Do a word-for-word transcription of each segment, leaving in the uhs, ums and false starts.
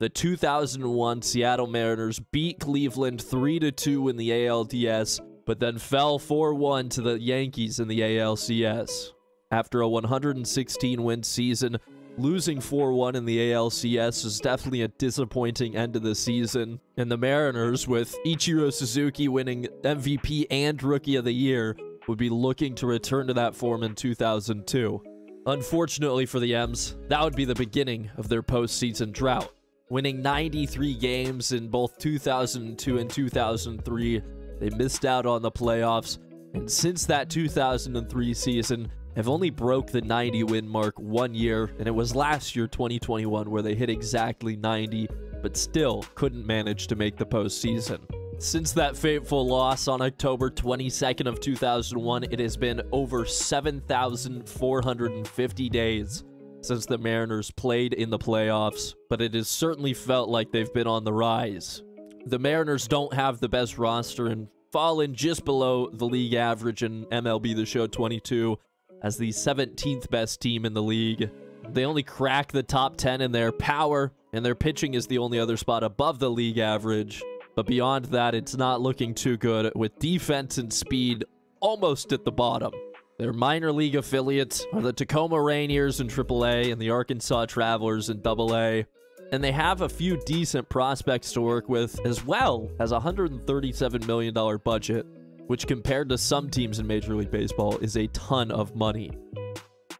The two thousand one Seattle Mariners beat Cleveland three to two in the A L D S, but then fell four one to the Yankees in the A L C S. After a one hundred sixteen win season, losing four one in the A L C S is definitely a disappointing end of the season, and the Mariners, with Ichiro Suzuki winning M V P and Rookie of the Year, would be looking to return to that form in two thousand two. Unfortunately for the M's, that would be the beginning of their postseason drought. Winning ninety-three games in both two thousand two and two thousand three, they missed out on the playoffs, and since that two thousand three season, have only broke the ninety win mark one year, and it was last year, twenty twenty-one, where they hit exactly ninety, but still couldn't manage to make the postseason. Since that fateful loss on October twenty-second of two thousand one, it has been over seven thousand four hundred fifty days since the Mariners played in the playoffs, but it has certainly felt like they've been on the rise. The Mariners don't have the best roster and fall in just below the league average in M L B The Show twenty-two, as the seventeenth best team in the league. They only crack the top ten in their power, and their pitching is the only other spot above the league average. But beyond that, it's not looking too good, with defense and speed almost at the bottom. Their minor league affiliates are the Tacoma Rainiers in triple A and the Arkansas Travelers in double A. And they have a few decent prospects to work with, as well as a one hundred thirty-seven million dollar budget, which compared to some teams in Major League Baseball is a ton of money.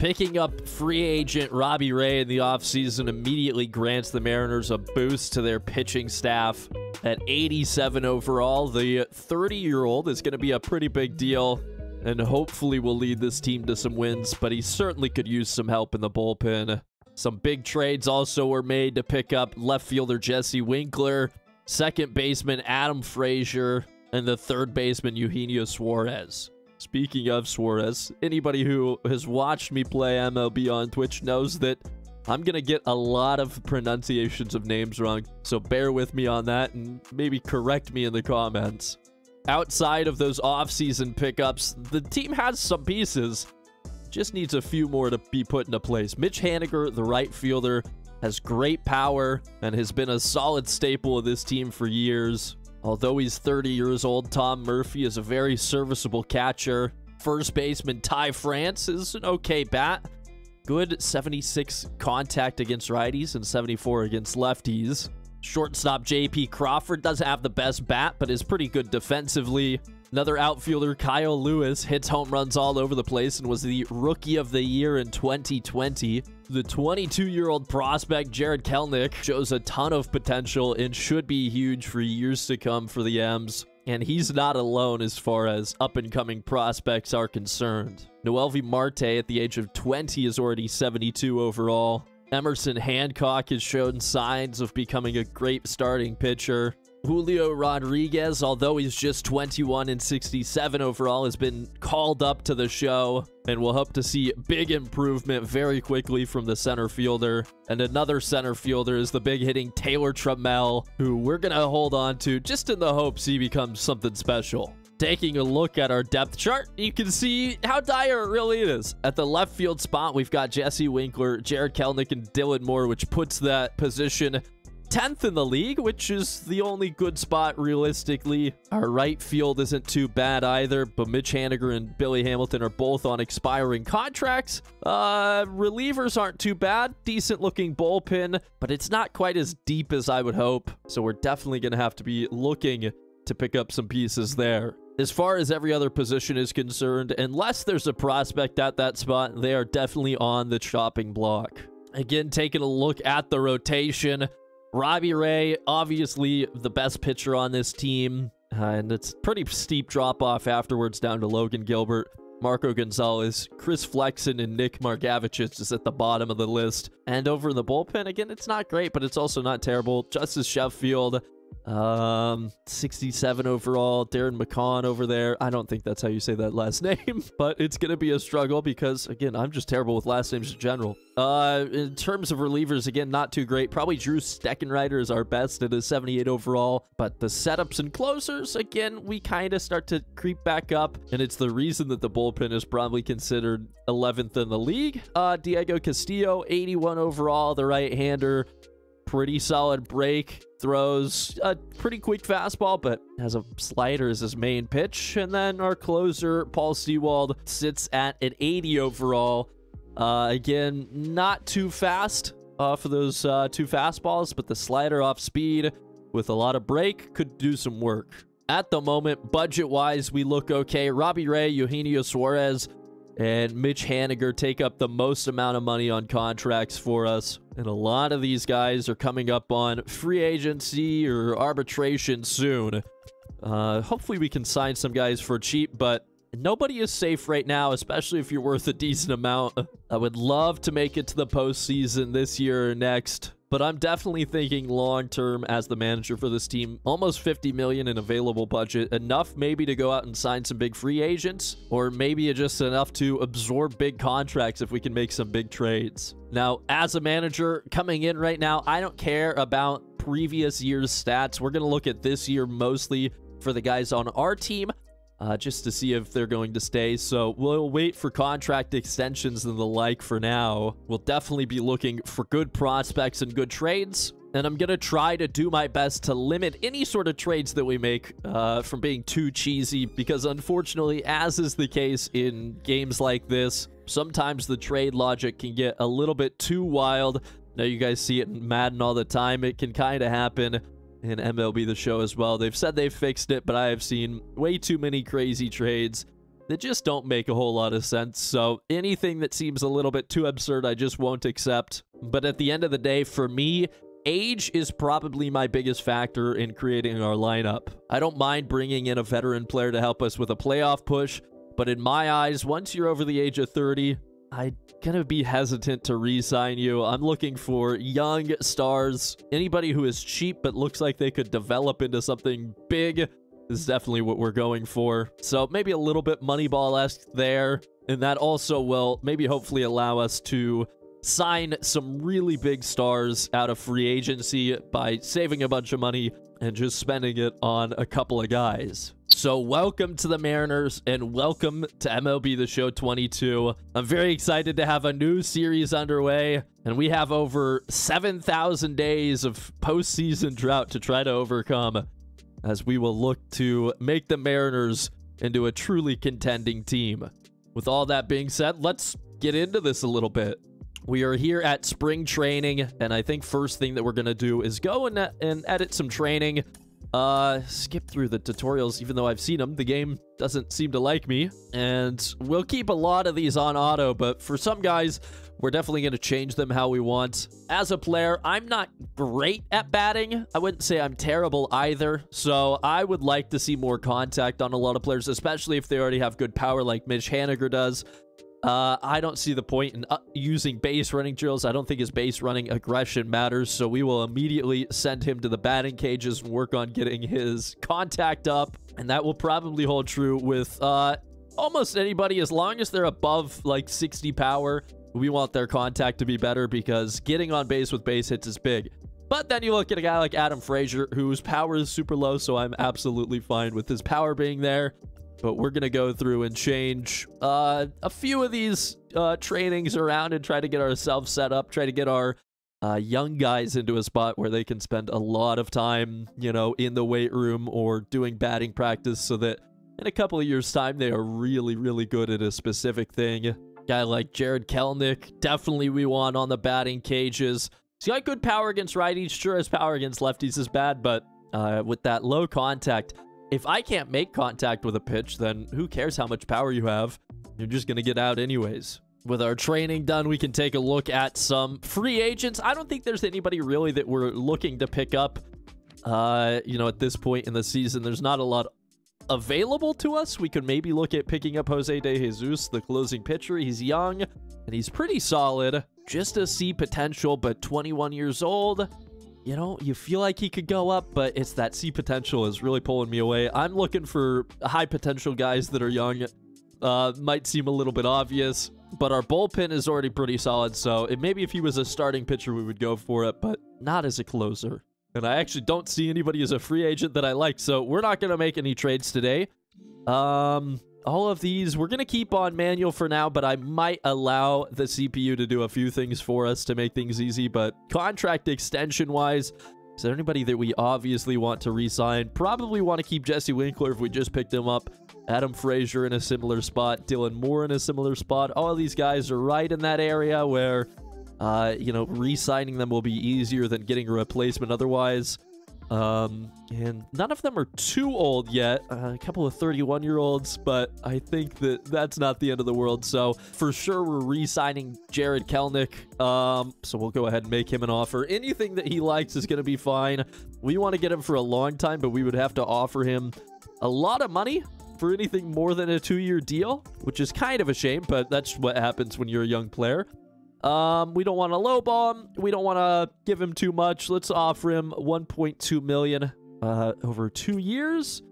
Picking up free agent Robbie Ray in the offseason immediately grants the Mariners a boost to their pitching staff. At eighty-seven overall, the thirty-year-old is going to be a pretty big deal and hopefully will lead this team to some wins, but he certainly could use some help in the bullpen. Some big trades also were made to pick up left fielder Jesse Winkler, second baseman Adam Frazier, and the third baseman, Eugenio Suarez. Speaking of Suarez, anybody who has watched me play M L B on Twitch knows that I'm going to get a lot of pronunciations of names wrong, so bear with me on that and maybe correct me in the comments. Outside of those offseason pickups, the team has some pieces. Just needs a few more to be put into place. Mitch Haniger, the right fielder, has great power and has been a solid staple of this team for years. Although he's thirty years old, Tom Murphy is a very serviceable catcher. First baseman Ty France is an okay bat. Good seventy-six contact against righties and seventy-four against lefties. Shortstop J P Crawford doesn't have the best bat, but is pretty good defensively. Another outfielder, Kyle Lewis, hits home runs all over the place and was the Rookie of the Year in twenty twenty. The twenty-two-year-old prospect, Jarred Kelenic, shows a ton of potential and should be huge for years to come for the M's. And he's not alone as far as up-and-coming prospects are concerned. Noelvi Marte, at the age of twenty, is already seventy-two overall. Emerson Hancock has shown signs of becoming a great starting pitcher. Julio Rodriguez, although he's just twenty-one and sixty-seven overall, has been called up to the show, and we'll hope to see big improvement very quickly from the center fielder. And another center fielder is the big-hitting Taylor Trammell, who we're going to hold on to just in the hopes he becomes something special. Taking a look at our depth chart, you can see how dire it really is. At the left field spot, we've got Jesse Winkler, Jarred Kelenic, and Dylan Moore, which puts that position tenth in the league, which is the only good spot realistically. Our right field isn't too bad either, but Mitch Haniger and Billy Hamilton are both on expiring contracts. Uh, relievers aren't too bad. Decent looking bullpen, but it's not quite as deep as I would hope. So we're definitely going to have to be looking to pick up some pieces there. As far as every other position is concerned, unless there's a prospect at that spot, they are definitely on the chopping block. Again, taking a look at the rotation, Robbie Ray, obviously the best pitcher on this team, uh, and it's pretty steep drop-off afterwards down to Logan Gilbert, Marco Gonzalez, Chris Flexen, and Nick Margavich is at the bottom of the list. And over in the bullpen, again, it's not great, but it's also not terrible. Justice Sheffield, um, sixty-seven overall, Darren McCann over there. I don't think that's how you say that last name, but it's going to be a struggle because, again, I'm just terrible with last names in general. Uh, in terms of relievers, again, not too great. Probably Drew Steckenrider is our best at a seventy-eight overall, but the setups and closers, again, we kind of start to creep back up, and it's the reason that the bullpen is probably considered eleventh in the league. Uh, Diego Castillo, eighty-one overall, the right-hander, pretty solid break. Throws a pretty quick fastball, but has a slider as his main pitch. And then our closer, Paul Sewald, sits at an eighty overall. Uh, again, not too fast uh, for those uh, two fastballs, but the slider off speed with a lot of break could do some work. At the moment, budget-wise, we look okay. Robbie Ray, Eugenio Suarez, and Mitch Haniger take up the most amount of money on contracts for us. And a lot of these guys are coming up on free agency or arbitration soon. Uh, hopefully we can sign some guys for cheap, but nobody is safe right now, especially if you're worth a decent amount. I would love to make it to the postseason this year or next, but I'm definitely thinking long-term as the manager for this team. Almost fifty million dollars in available budget. Enough maybe to go out and sign some big free agents, or maybe just enough to absorb big contracts if we can make some big trades. Now, as a manager coming in right now, I don't care about previous year's stats. We're going to look at this year mostly for the guys on our team, uh, just to see if they're going to stay. So we'll wait for contract extensions and the like for now. We'll definitely be looking for good prospects and good trades. And I'm going to try to do my best to limit any sort of trades that we make uh, from being too cheesy, because unfortunately, as is the case in games like this, sometimes the trade logic can get a little bit too wild. Now, you guys see it in Madden all the time. It can kind of happen in M L B The Show as well. They've said they've fixed it, but I have seen way too many crazy trades that just don't make a whole lot of sense. So anything that seems a little bit too absurd, I just won't accept. But at the end of the day, for me, age is probably my biggest factor in creating our lineup. I don't mind bringing in a veteran player to help us with a playoff push, but in my eyes, once you're over the age of thirty, I'm going to be hesitant to re-sign you. I'm looking for young stars. Anybody who is cheap but looks like they could develop into something big is definitely what we're going for. So maybe a little bit Moneyball-esque there, and that also will maybe hopefully allow us to sign some really big stars out of free agency by saving a bunch of money and just spending it on a couple of guys. So welcome to the Mariners and welcome to M L B The Show twenty-two. I'm very excited to have a new series underway, and we have over seven thousand days of postseason drought to try to overcome as we will look to make the Mariners into a truly contending team. With all that being said, let's get into this a little bit. We are here at spring training, and I think first thing that we're going to do is go and, and edit some training. Uh, skip through the tutorials, even though I've seen them. The game doesn't seem to like me, and we'll keep a lot of these on auto, but for some guys, we're definitely going to change them how we want. As a player, I'm not great at batting. I wouldn't say I'm terrible either, so I would like to see more contact on a lot of players, especially if they already have good power like Mitch Haniger does. Uh, I don't see the point in using base running drills. I don't think his base running aggression matters, so we will immediately send him to the batting cages and work on getting his contact up, and that will probably hold true with uh, almost anybody. As long as they're above, like, sixty power, we want their contact to be better because getting on base with base hits is big. But then you look at a guy like Adam Frazier, whose power is super low, so I'm absolutely fine with his power being there. But we're going to go through and change uh, a few of these uh, trainings around and try to get ourselves set up, try to get our uh, young guys into a spot where they can spend a lot of time, you know, in the weight room or doing batting practice so that in a couple of years' time, they are really, really good at a specific thing. Guy like Jarred Kelenic, definitely we want on the batting cages. He's got good power against righties. Sure, his power against lefties is bad, but uh, with that low contact, if I can't make contact with a pitch, then who cares how much power you have? You're just going to get out anyways. With our training done, we can take a look at some free agents. I don't think there's anybody really that we're looking to pick up. Uh, you know, at this point in the season, there's not a lot available to us. We could maybe look at picking up Jose De Jesus, the closing pitcher. He's young, and he's pretty solid. Just to see potential, but twenty-one years old. You know, you feel like he could go up, but it's that C potential is really pulling me away. I'm looking for high potential guys that are young. Uh, might seem a little bit obvious, but our bullpen is already pretty solid, so it, maybe if he was a starting pitcher, we would go for it, but not as a closer. And I actually don't see anybody as a free agent that I like, so we're not going to make any trades today. Um, all of these, we're going to keep on manual for now, but I might allow the C P U to do a few things for us to make things easy. But contract extension-wise, is there anybody that we obviously want to re-sign? Probably want to keep Jesse Winkler if we just picked him up. Adam Frazier in a similar spot. Dylan Moore in a similar spot. All of these guys are right in that area where, uh, you know, re-signing them will be easier than getting a replacement otherwise. Um, and none of them are too old yet, uh, a couple of thirty-one-year-olds, but I think that that's not the end of the world. So for sure, we're re-signing Jarred Kelenic. Um, so we'll go ahead and make him an offer. Anything that he likes is going to be fine. We want to get him for a long time, but we would have to offer him a lot of money for anything more than a two-year deal, which is kind of a shame, but that's what happens when you're a young player. Um, we don't want to lowball him. We don't want to give him too much. Let's offer him one point two million dollars uh, over two years.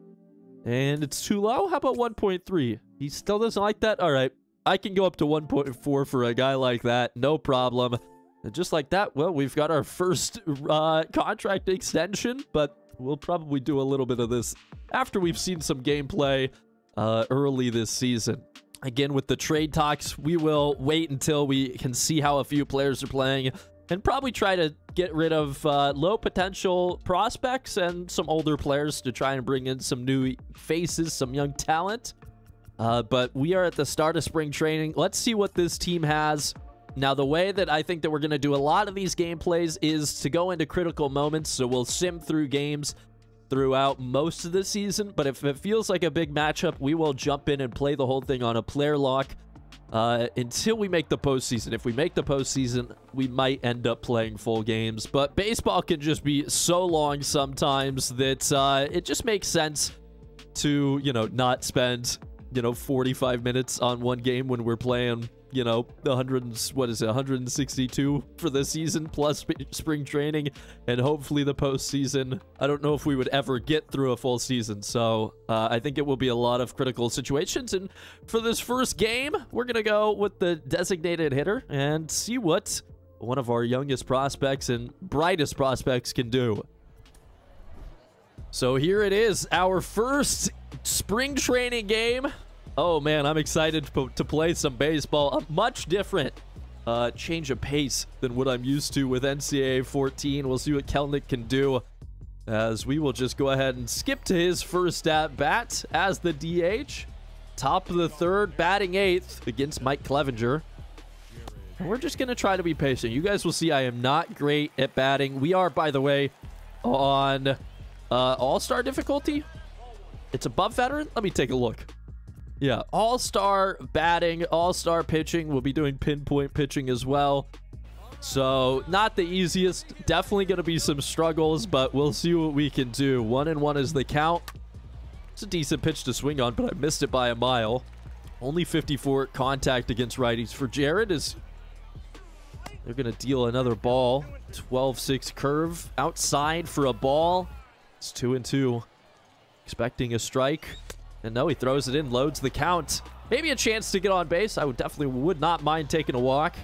And it's too low. How about one point three? He still doesn't like that? All right. I can go up to one point four for a guy like that. No problem. And just like that, well, we've got our first uh, contract extension, but we'll probably do a little bit of this after we've seen some gameplay uh, early this season. Again, with the trade talks, we will wait until we can see how a few players are playing and probably try to get rid of uh, low potential prospects and some older players to try and bring in some new faces, some young talent. Uh, but we are at the start of spring training. Let's see what this team has. Now, the way that I think that we're going to do a lot of these gameplays is to go into critical moments. So we'll sim through games throughout most of the season, but if it feels like a big matchup, we will jump in and play the whole thing on a player lock uh, until we make the postseason. If we make the postseason, we might end up playing full games, but baseball can just be so long sometimes that uh, it just makes sense to, you know, not spend, you know, forty-five minutes on one game when we're playing, you know, one hundred, what is it, one hundred sixty-two for the season plus sp spring training and hopefully the postseason. I don't know if we would ever get through a full season, so uh, I think it will be a lot of critical situations. And for this first game, we're going to go with the designated hitter and see what one of our youngest prospects and brightest prospects can do. So here it is, our first spring training game. Oh, man, I'm excited to play some baseball. A much different uh, change of pace than what I'm used to with N C A A fourteen. We'll see what Kelenic can do as we will just go ahead and skip to his first at-bat as the D H. Top of the third, batting eighth against Mike Clevenger. And we're just going to try to be patient. You guys will see I am not great at batting. We are, by the way, on uh, all-star difficulty. It's above veteran. Let me take a look. Yeah, all-star batting, all-star pitching. We'll be doing pinpoint pitching as well. So not the easiest. Definitely going to be some struggles, but we'll see what we can do. One and one is the count. It's a decent pitch to swing on, but I missed it by a mile. Only fifty-four contact against righties. For Jarred, is they're going to deal another ball. twelve six curve outside for a ball. It's two and two. Expecting a strike. And no, he throws it in, loads the count. Maybe a chance to get on base. I would definitely would not mind taking a walk.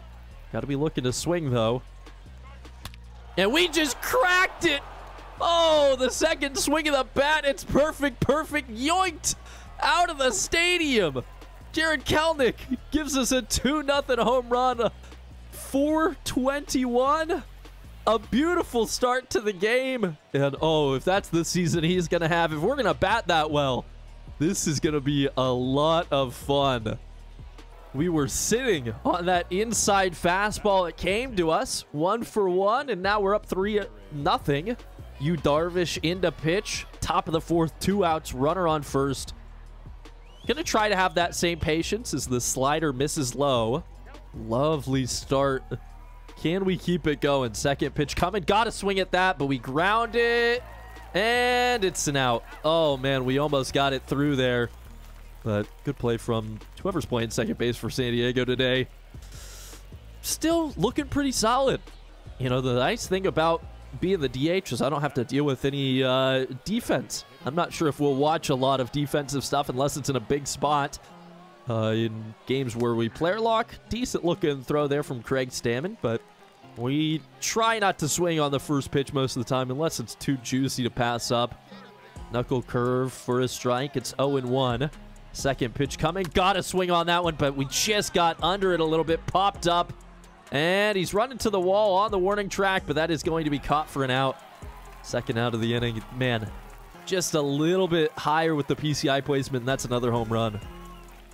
Got to be looking to swing, though. And we just cracked it. Oh, the second swing of the bat. It's perfect, perfect. Yoinked out of the stadium. Jarred Kelenic gives us a two nothing home run. four twenty-one. A beautiful start to the game. And, oh, if that's the season he's going to have, if we're going to bat that well, this is going to be a lot of fun. We were sitting on that inside fastball. It came to us one for one, and now we're up three nothing. Yu Darvish into pitch. Top of the fourth, two outs, runner on first. Going to try to have that same patience as the slider misses low. Lovely start. Can we keep it going? Second pitch coming. Got to swing at that, but we ground it. And it's an out. Oh, man, we almost got it through there. But good play from whoever's playing second base for San Diego today. Still looking pretty solid. You know, the nice thing about being the D H is I don't have to deal with any uh, defense. I'm not sure if we'll watch a lot of defensive stuff unless it's in a big spot. Uh, in games where we player lock, decent looking throw there from Craig Stammen, but we try not to swing on the first pitch most of the time unless it's too juicy to pass up. Knuckle curve for a strike. It's oh and one. Second pitch coming. Got a swing on that one, but we just got under it a little bit. Popped up. And he's running to the wall on the warning track, but that is going to be caught for an out. Second out of the inning. Man, just a little bit higher with the P C I placement, and that's another home run.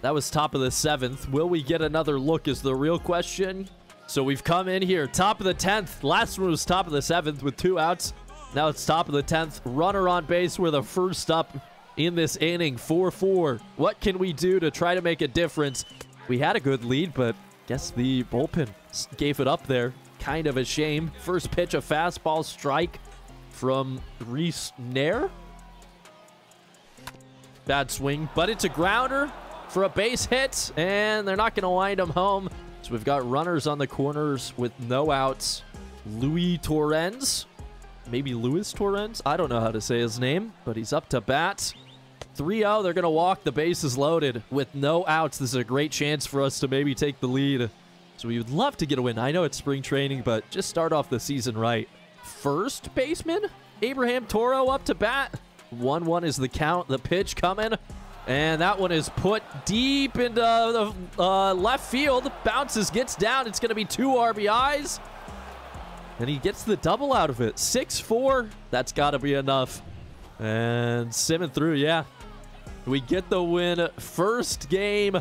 That was top of the seventh. Will we get another look is the real question. So we've come in here. Top of the tenth. Last one was top of the seventh with two outs. Now it's top of the tenth. Runner on base. We're the first up in this inning. four four. What can we do to try to make a difference? We had a good lead, but guess the bullpen gave it up there. Kind of a shame. First pitch, a fastball strike from Reese Nair. Bad swing, but it's a grounder for a base hit, and they're not going to wind them home. So we've got runners on the corners with no outs. Louis Torrens, maybe Louis Torrens. I don't know how to say his name, but he's up to bat. three oh, they're going to walk. The base is loaded with no outs. This is a great chance for us to maybe take the lead. So we would love to get a win. I know it's spring training, but just start off the season right. First baseman, Abraham Toro up to bat. one one is the count. The pitch coming. And that one is put deep into the uh, left field. Bounces, gets down. It's going to be two R B Is. And he gets the double out of it. six four. That's got to be enough. And simming through, yeah. We get the win. First game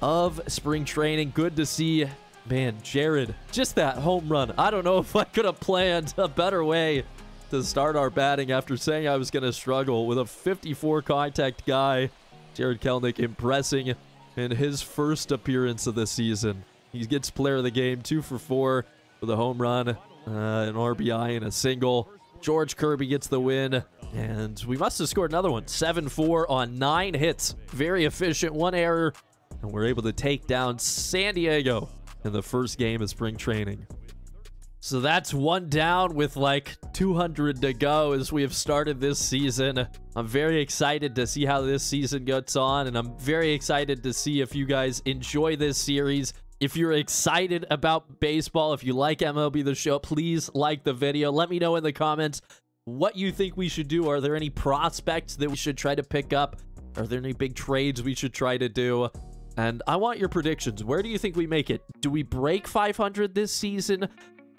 of spring training. Good to see. Man, Jarred, just that home run. I don't know if I could have planned a better way to start our batting after saying I was going to struggle with a fifty-four contact guy. Jarred Kelenic impressing in his first appearance of the season. He gets player of the game, two for four with a home run, uh, an R B I, and a single. George Kirby gets the win, and we must have scored another one. seven four on nine hits. Very efficient, one error, and we're able to take down San Diego in the first game of spring training. So that's one down with like two hundred to go as we have started this season. I'm very excited to see how this season gets on, and I'm very excited to see if you guys enjoy this series. If you're excited about baseball, if you like M L B The Show, please like the video. Let me know in the comments what you think we should do. Are there any prospects that we should try to pick up? Are there any big trades we should try to do? And I want your predictions. Where do you think we make it? Do we break five hundred this season?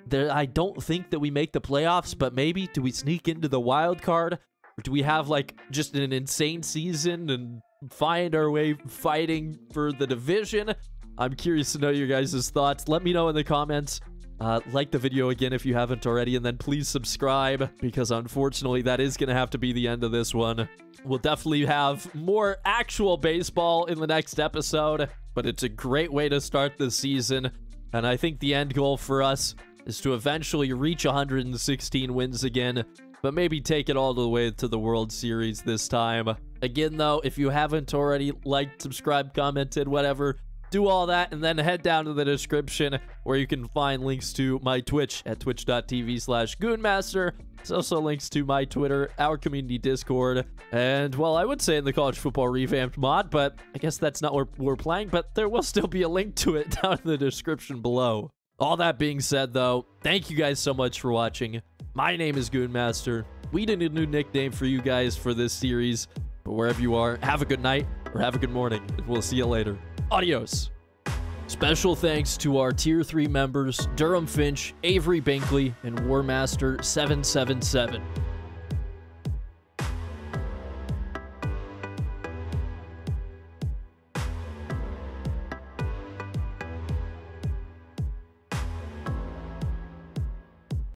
There, I don't think that we make the playoffs, but maybe do we sneak into the wild card? Or do we have like just an insane season and find our way fighting for the division? I'm curious to know your guys' thoughts. Let me know in the comments. Uh, like the video again if you haven't already, and then please subscribe, because unfortunately that is going to have to be the end of this one. We'll definitely have more actual baseball in the next episode, but it's a great way to start the season, and I think the end goal for us is to eventually reach one hundred sixteen wins again, but maybe take it all the way to the World Series this time. Again, though, if you haven't already liked, subscribed, commented, whatever, do all that, and then head down to the description where you can find links to my Twitch at twitch dot t v slash goonmaster. There's also links to my Twitter, our community Discord, and, well, I would say in the College Football Revamped mod, but I guess that's not where we're playing, but there will still be a link to it down in the description below. All that being said, though, thank you guys so much for watching. My name is Goonmaster. We did a new nickname for you guys for this series, but wherever you are, have a good night or have a good morning, and we'll see you later. Adios. Special thanks to our tier three members, Durham Finch, Avery Binkley, and Warmaster seven seven seven.